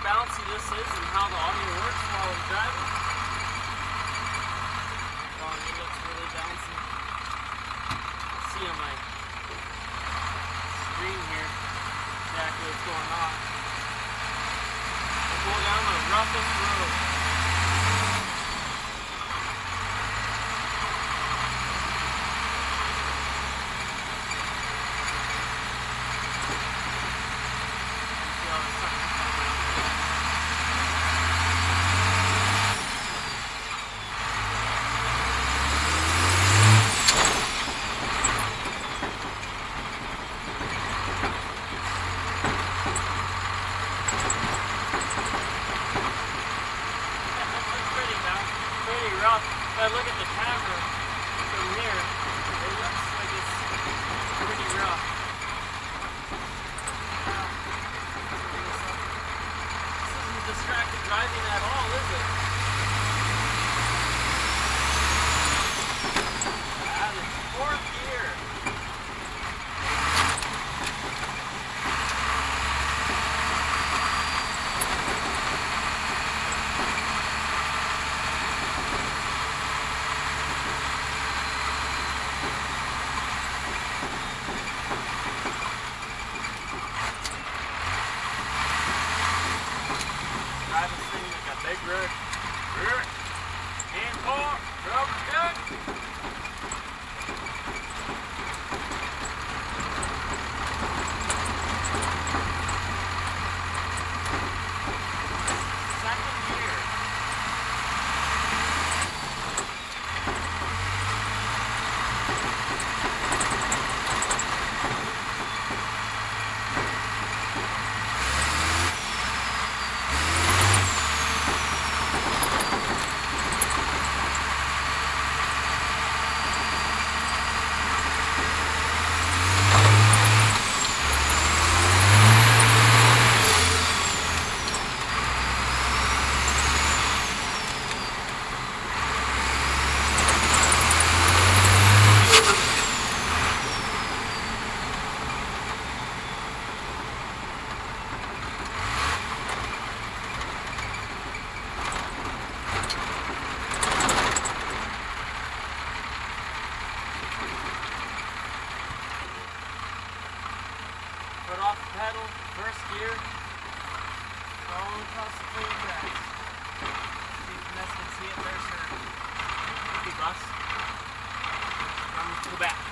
bouncy this is and how the audio works while it's driving. Oh, it looks really bouncy. Let's see on my screen here exactly what's going on. We're going down the roughest road. If I look at the tavern from here, it looks like it's pretty rough. This isn't distracted driving at all, is it? Out of fourth gear. Pedal, first gear, rolling across the clean grass. See if the mess can see it, there's her creepy bus. I'm going to go back.